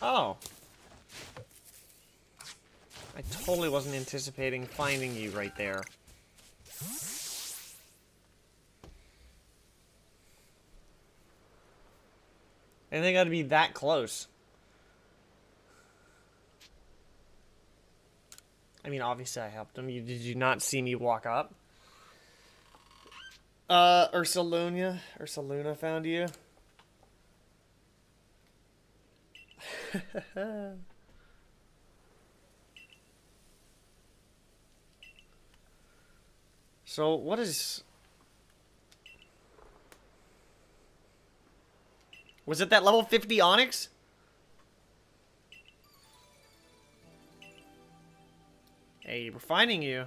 Oh. I totally wasn't anticipating finding you right there. And they gotta be that close. I mean, obviously I helped him. Did you not see me walk up? Ursaluna found you. So, was it that level 50 Onix? Hey, we're finding you.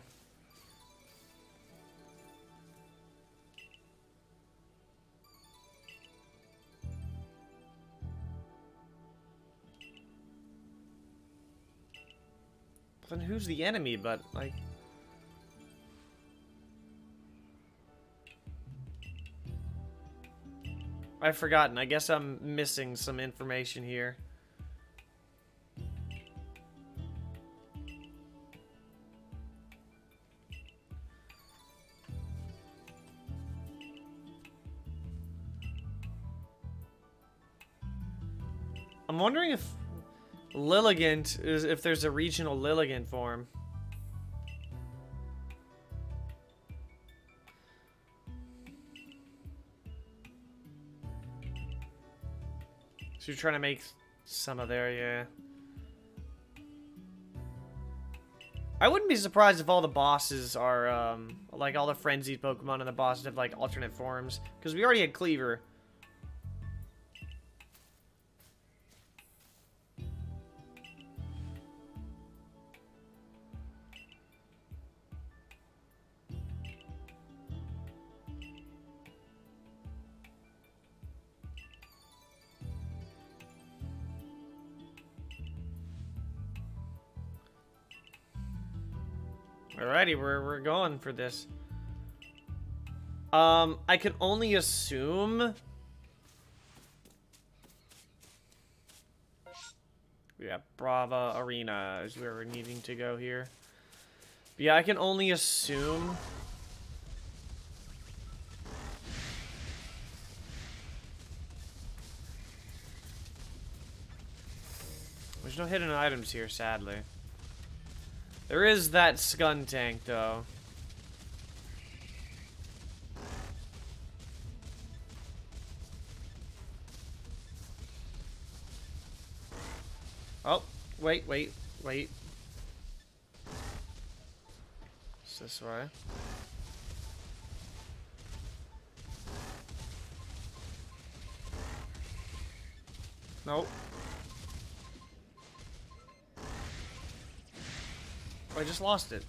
Then who's the enemy, but, like... I've forgotten. I guess I'm missing some information here. I'm wondering if Lilligant is, if there's a regional Lilligant form. So you're trying to make some of there, yeah. I wouldn't be surprised if all the bosses are, like all the frenzied Pokemon and the bosses have like alternate forms. Because we already had Cleaver. Alrighty, we're going for this. I can only assume we got Brava Arena is where we're needing to go here. But yeah, I can only assume there's no hidden items here, sadly. There is that Skuntank, though. Oh, wait. It's this way. Nope. I just lost it.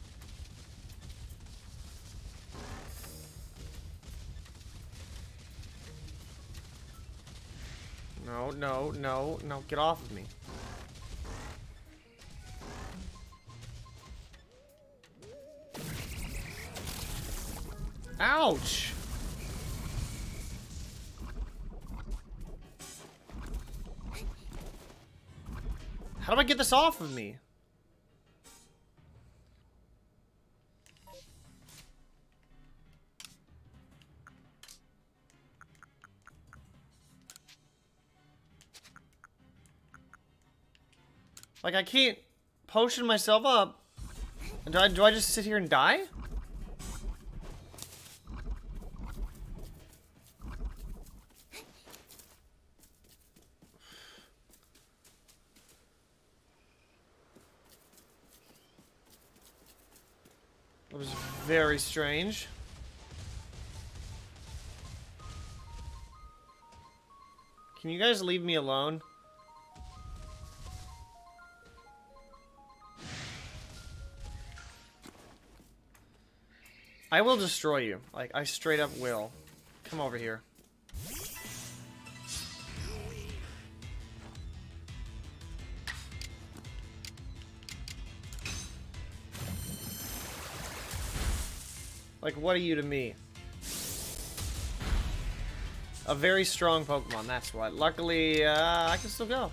No, get off of me. Ouch! How do I get this off of me? Like, I can't potion myself up. Do I just sit here and die? It was very strange. Can you guys leave me alone? I will destroy you. Like, I straight up will. Come over here. Like, what are you to me? A very strong Pokemon, that's what. Luckily, I can still go.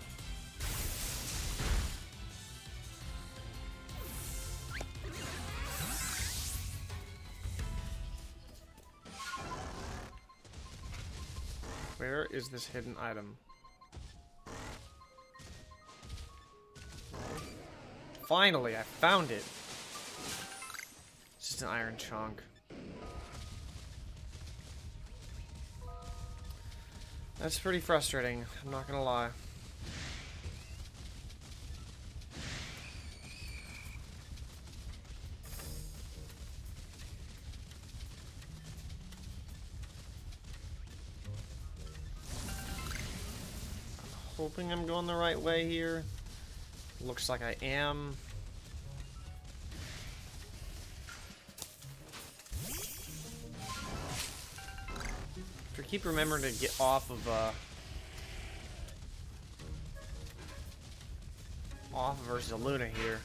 Where is this hidden item? Finally, I found it. It's just an iron chunk. That's pretty frustrating, I'm not gonna lie. Hoping I'm going the right way here. Looks like I am. I keep remembering to get off of Ursaluna here.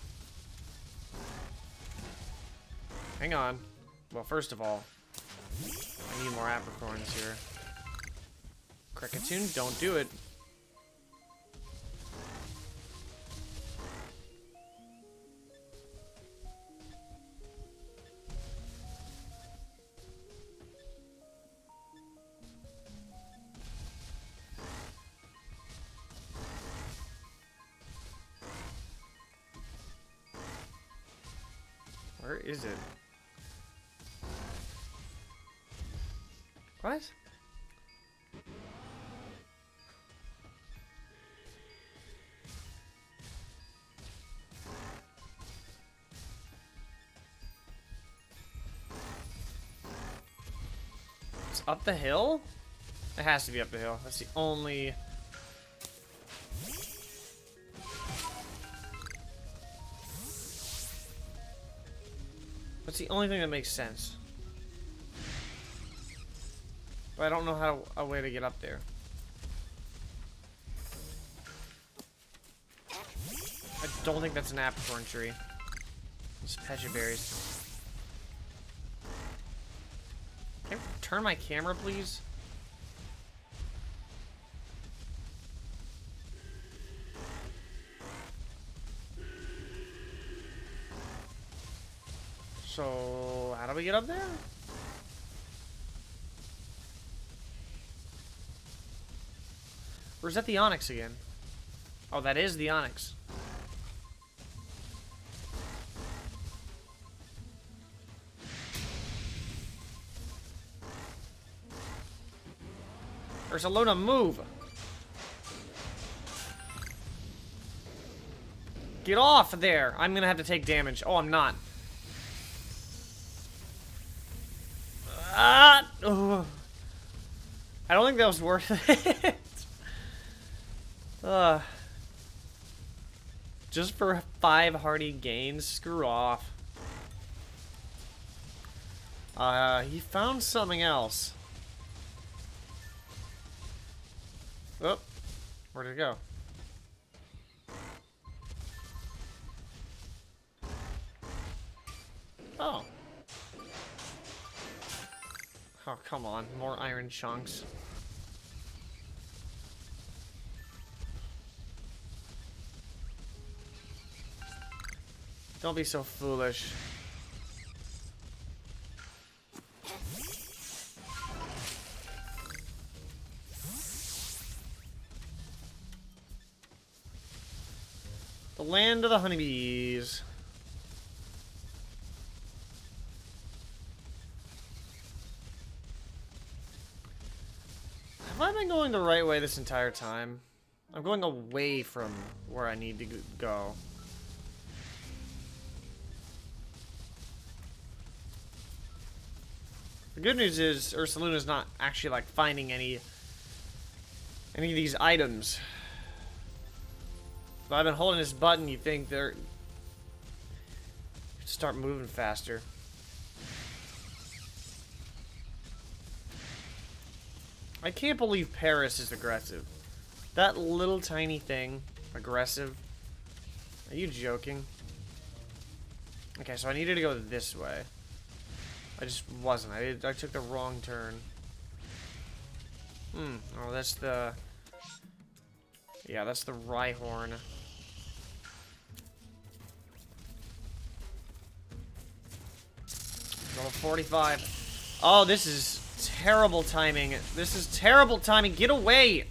Hang on. Well, first of all, I need more apricorns here. Cricketune, don't do it. Where is it? What? It's up the hill? It has to be up the hill. That's the only... It's the only thing that makes sense. But I don't know how a way to get up there. I don't think that's an apricorn tree. It's petchaberries. Can I turn my camera, please? So, how do we get up there? Or is that the Onyx again? Oh, that is the Onyx. Ursaluna, move! Get off there! I'm gonna have to take damage. Oh, I'm not. Oh. I don't think that was worth it. Just for 5 hardy gains, screw off. He found something else. Oh, where'd it go? Oh. Oh, come on. More iron chunks. Don't be so foolish. The land of the honeybees. Have I been going the right way this entire time? I'm going away from where I need to go. The good news is Ursaluna's not actually like finding any of these items. If I've been holding this button, you think they're start moving faster. I can't believe Paris is aggressive. That little tiny thing, aggressive. Are you joking? Okay, so I needed to go this way. I just wasn't. I took the wrong turn. Hmm. Oh, that's the... Yeah, that's the Rhyhorn. Level 45. Oh, this is terrible timing. This is terrible timing. Get away!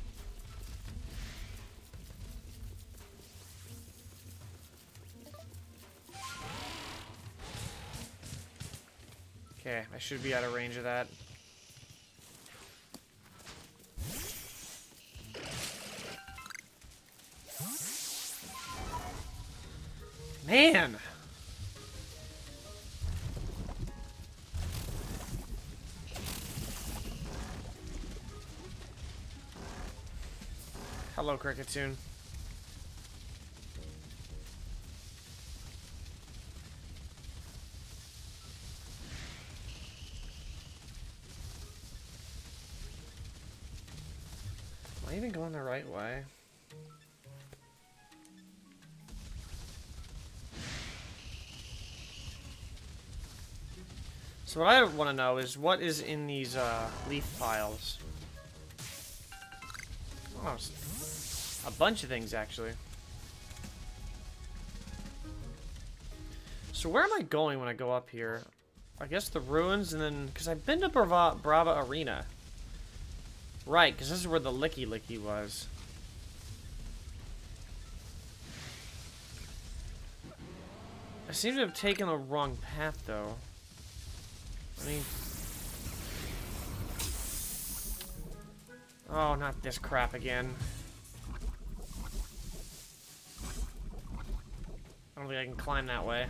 Okay, I should be out of range of that. Man! Hello, Cricketune. Am I even going the right way? So what I want to know is what is in these leaf piles. Oh, a bunch of things actually. So where am I going when I go up here? I guess the ruins, and then because I've been to Brava Arena, right? Because this is where the Lickilicky was. I seem to have taken the wrong path though. I mean, oh, not this crap again. I don't think I can climb that way.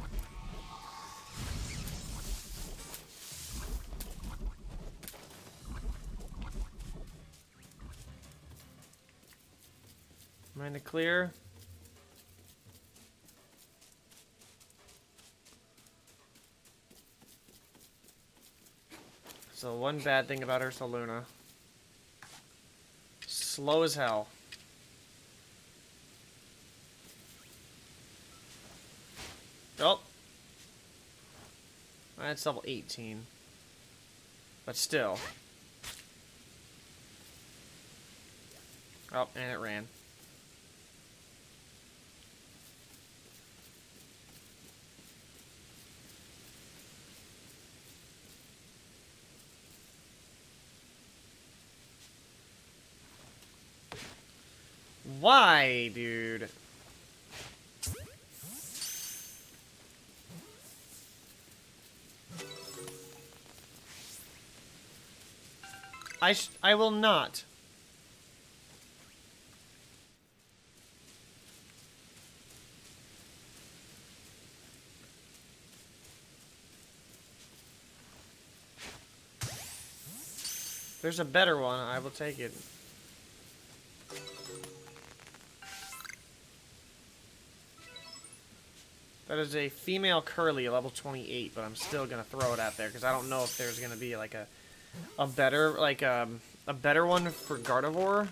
Am I in the clear? So one bad thing about Ursaluna. Slow as hell. Oh. That's level 18. But still. Oh, and it ran. Why, dude? I will not. If there's a better one, I will take it. That is a female Kirlia, level 28, but I'm still gonna throw it out there because I don't know if there's gonna be like a better, like, a better one for Gardevoir.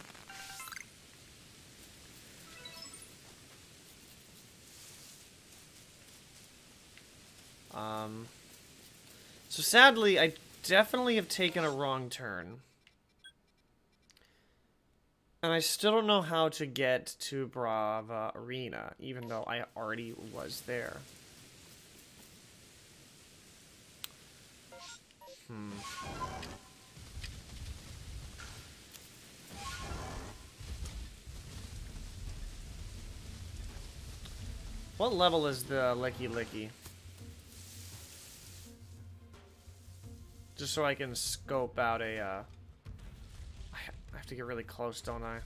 So sadly, I definitely have taken a wrong turn. And I still don't know how to get to Brava Arena, even though I already was there. What level is the Lickilicky? Just so I can scope out a, I have to get really close, don't I?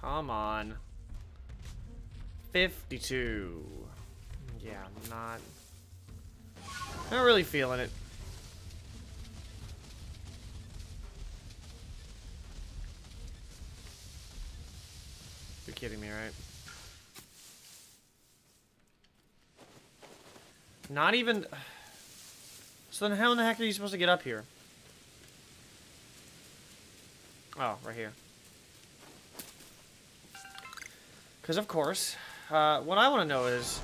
Come on. 52. Yeah, I'm not... not really feeling it. You're kidding me, right? Not even... So then how in the heck are you supposed to get up here? Oh, right here. Because, of course, what I want to know is...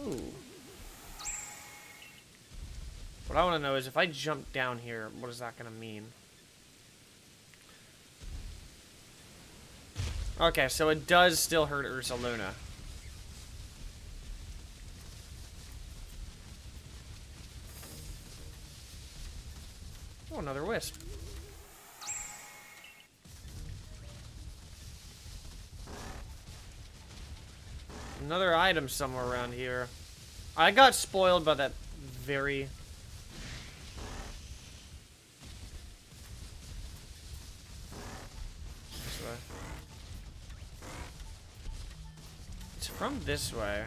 Ooh. What I want to know is if I jump down here, what is that going to mean? Okay, so it does still hurt Ursaluna. Gyarados. Another item somewhere around here. I got spoiled by that very... This way. It's from this way.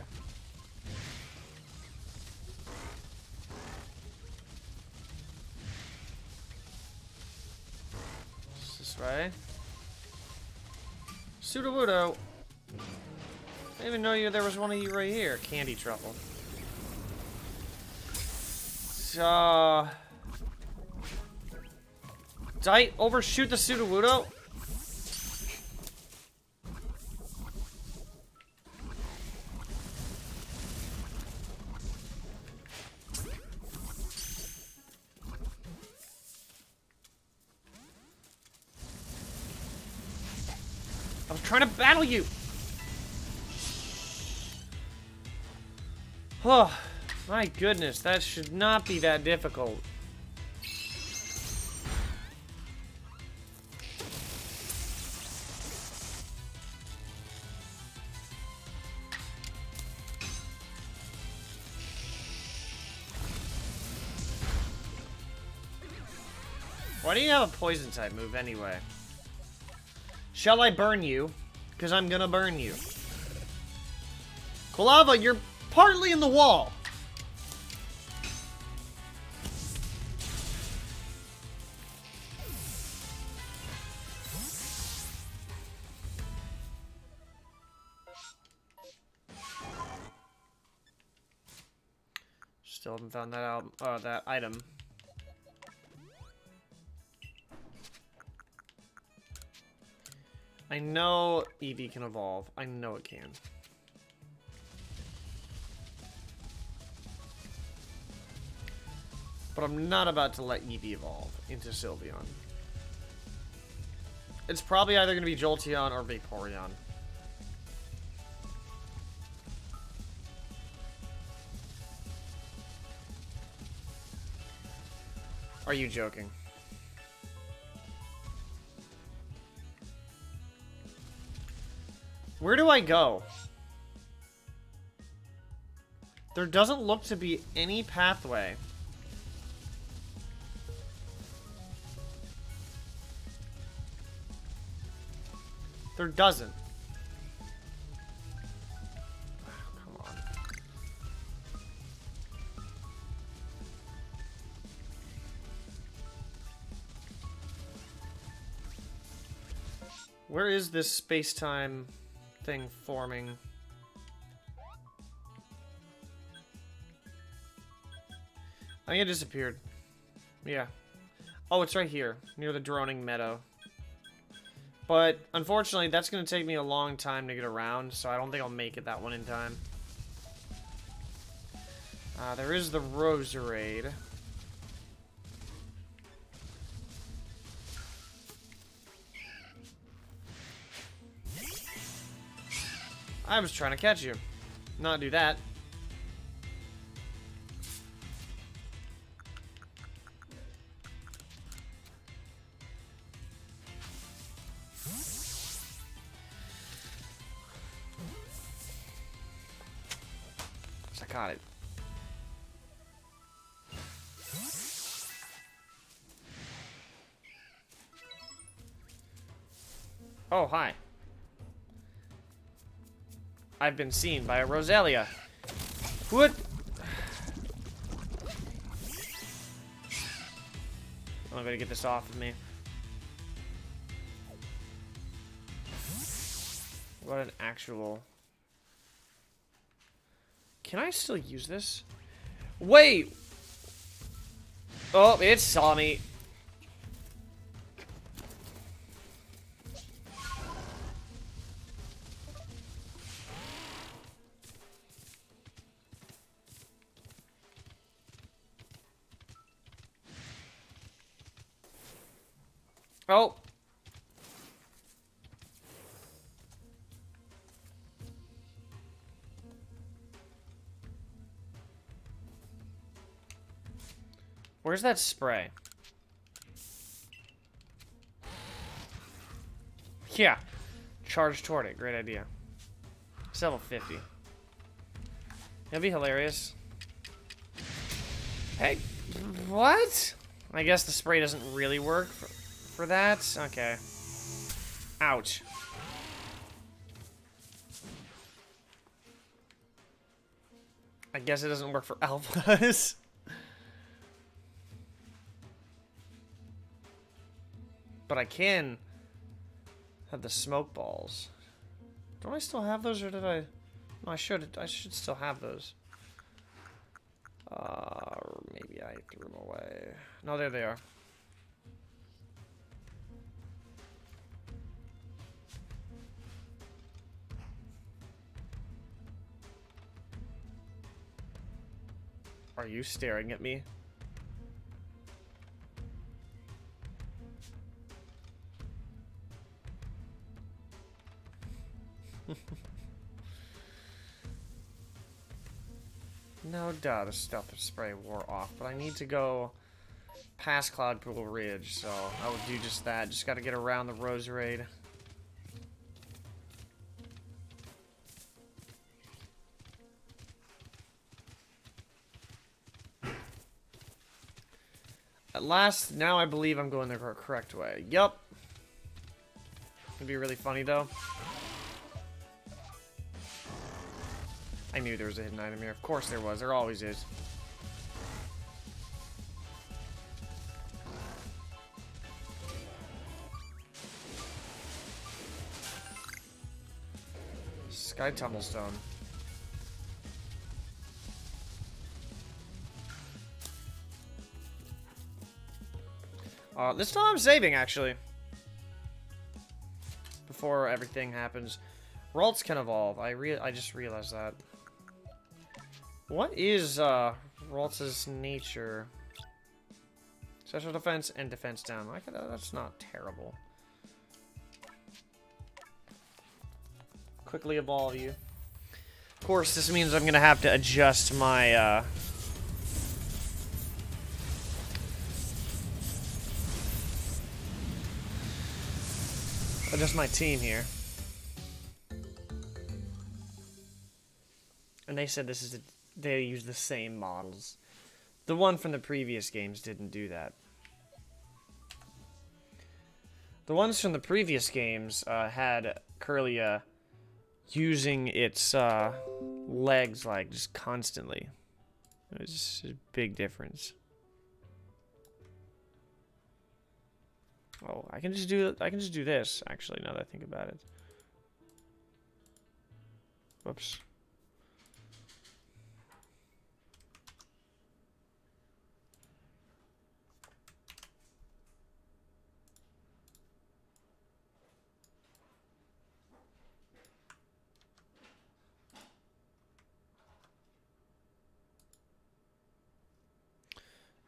It's this way. Sudowoodo. I didn't even know there was one of you right here. Candy Truffle. Did I overshoot the Sudowoodo? I was trying to battle you! Oh, my goodness, that should not be that difficult. Why do you have a poison type move anyway? Shall I burn you? Because I'm gonna burn you. Kulava, you're... partly in the wall. Still haven't found that out. That item. I know Eevee can evolve. I know it can. But I'm not about to let Eevee evolve into Sylveon. It's probably either going to be Jolteon or Vaporeon. Are you joking? Where do I go? There doesn't look to be any pathway. There doesn't. Oh, come on. Where is this space-time thing forming? I think it disappeared. Yeah. Oh, it's right here, near the droning meadow. But, unfortunately, that's going to take me a long time to get around, so I don't think I'll make it that one in time. There is the Roserade. I was trying to catch you. Not do that. Got it. Oh, hi. I've been seen by a Roselia. What? I'm gonna get this off of me. What an actual... Can I still use this? Wait! Oh, it saw me. Oh. Where's that spray? Yeah. Charge toward it. Great idea. It's level 50. That'd be hilarious. Hey, what? I guess the spray doesn't really work for that. Okay. Ouch. I guess it doesn't work for alphas. But I can have the smoke balls. Don't I still have those, or did I? No, I should. I should still have those. Maybe I threw them away. No, there they are. Are you staring at me? No doubt a stuff spray wore off, but I need to go past Cloudpool Ridge, so I will do just that. Just gotta get around the Roserade. At last, now I believe I'm going the correct way. Yup. It'd be really funny though. I knew there was a hidden item here. Of course there was. There always is. Sky Tumblestone. This time I'm saving, actually. Before everything happens. Ralts can evolve. I just realized that. What is Ralts' nature? Special defense and defense down. Like that's not terrible. Quickly evolve you. Of course, this means I'm gonna have to adjust my team here. And they said this is a. They use the same models. The one from the previous games didn't do that. The ones from the previous games had Kirlia using its legs like just constantly. It was just a big difference. Oh, I can just do this actually. Now that I think about it. Whoops.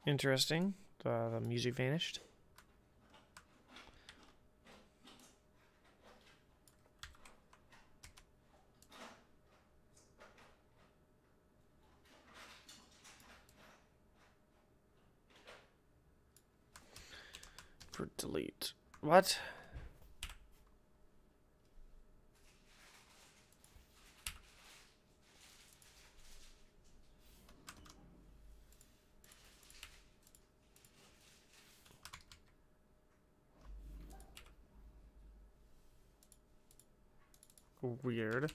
Interesting. The music vanished. For delete. What? Weird.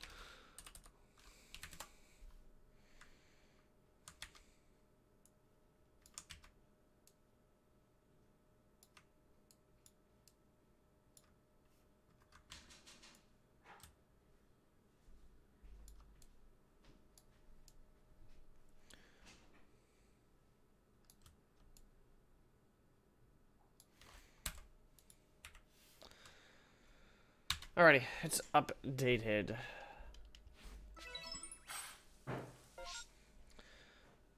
Alrighty, it's updated.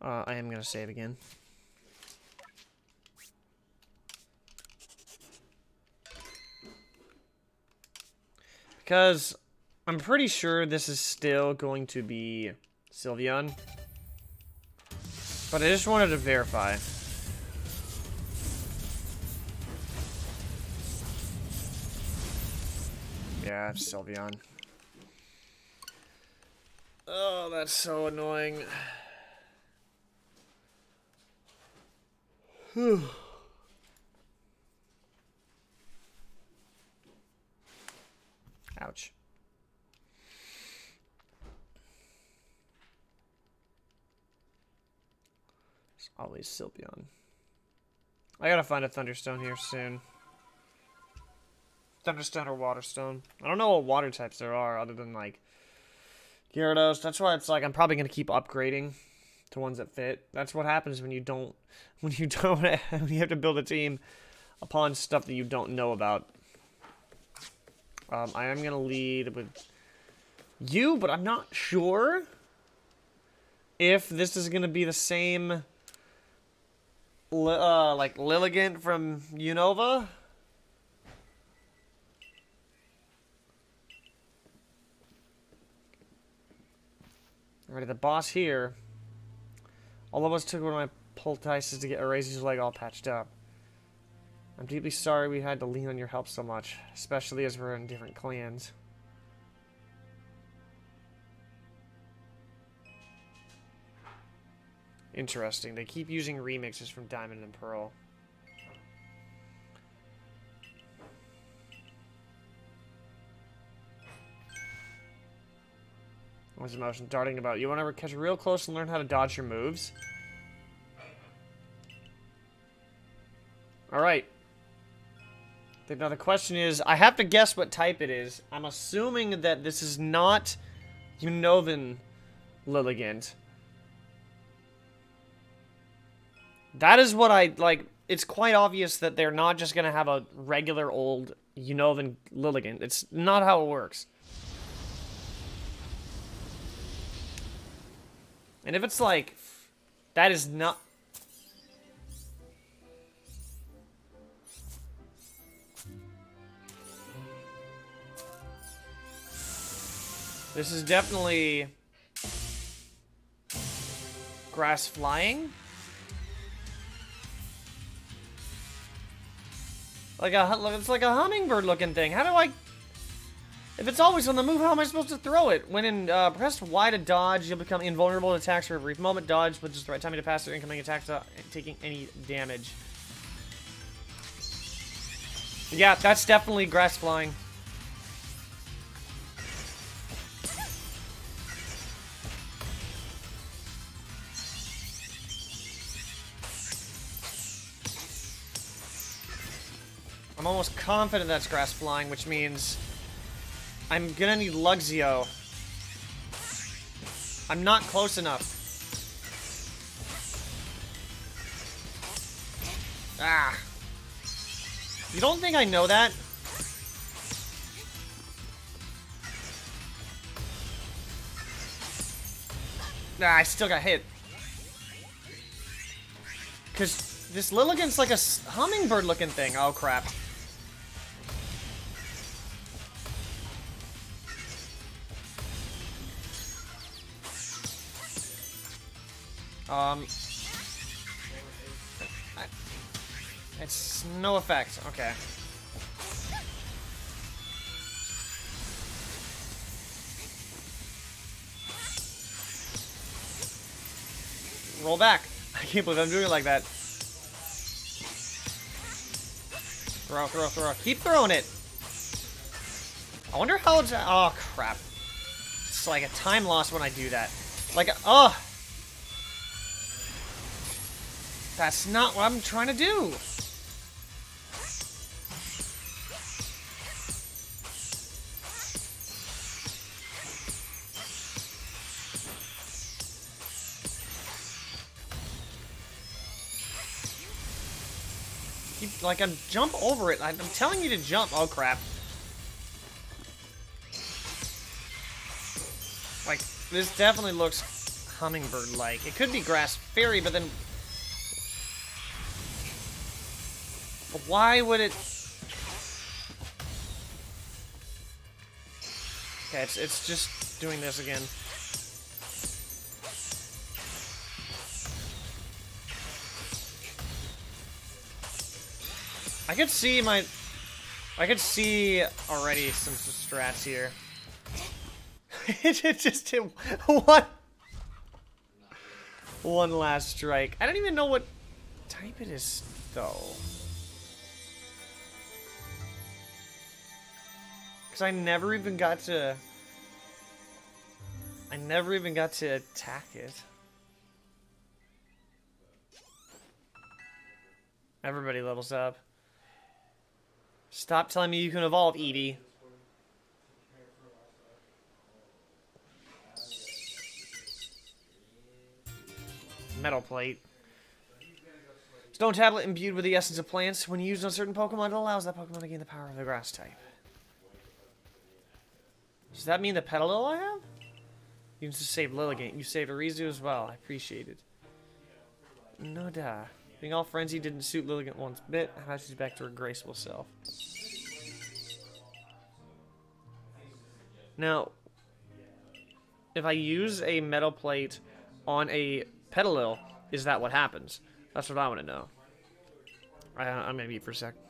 I am gonna save again. Because I'm pretty sure this is still going to be Sylveon. But I just wanted to verify. Yeah, Sylveon. Oh, that's so annoying. Whew. Ouch. It's always Sylveon. I gotta find a Thunderstone here soon. Thunderstone or Waterstone. I don't know what water types there are other than like Gyarados. That's why it's like I'm probably gonna keep upgrading to ones that fit. That's what happens when you don't when you have to build a team upon stuff that you don't know about. I am gonna lead with you, but I'm not sure if this is gonna be the same like Lilligant from Unova. Alrighty, the boss here. All of us took one of my poultices to get Arizu's leg all patched up. I'm deeply sorry we had to lean on your help so much, especially as we're in different clans. Interesting. They keep using remixes from Diamond and Pearl. What's the motion darting about? You want to catch real close and learn how to dodge your moves? Alright. Now the question is, I have to guess what type it is. I'm assuming that this is not Unova Lilligant. That is what I, like, it's quite obvious that they're not just going to have a regular old Unova Lilligant. It's not how it works. And if it's like, that is not... This is definitely... Grass flying? Like a, it's like a hummingbird looking thing. How do I... If it's always on the move, how am I supposed to throw it? When in press Y to dodge, you'll become invulnerable to attacks for a brief moment. Dodge, but just the right timing to pass through incoming attacks without taking any damage. Yeah, that's definitely grass flying. I'm almost confident that's grass flying, which means... I'm gonna need Luxio. I'm not close enough. Ah. You don't think I know that? Nah, I still got hit. Cause this Lilligant's like a hummingbird looking thing. Oh crap. It's no effect. Okay. Roll back. I can't believe I'm doing it like that. Throw, throw, throw. Keep throwing it. I wonder how it's... Oh, crap. It's like a time loss when I do that. Like, oh... That's not what I'm trying to do. Keep, like, I'm jump over it. I'm telling you to jump. Oh, crap. Like, this definitely looks hummingbird-like. It could be grass fairy, but then... Why would it... Okay, it's just doing this again. I could see my... I could see already some strats here. It just hit one last strike. I don't even know what type it is, though. Because I never even got to attack it. Everybody levels up. Stop telling me you can evolve, Eevee. Metal Plate. Stone tablet imbued with the essence of plants. When used on certain Pokemon, it allows that Pokemon to gain the power of the grass type. Does that mean the Petalil I have? You just saved Lilligant. You saved Arizu as well. I appreciate it. No duh. Being all frenzy didn't suit Lilligant one bit. Now she's back to her graceful self. Now, if I use a Metal Plate on a Petalil, is that what happens? That's what I want to know. I'm going to mute for a sec.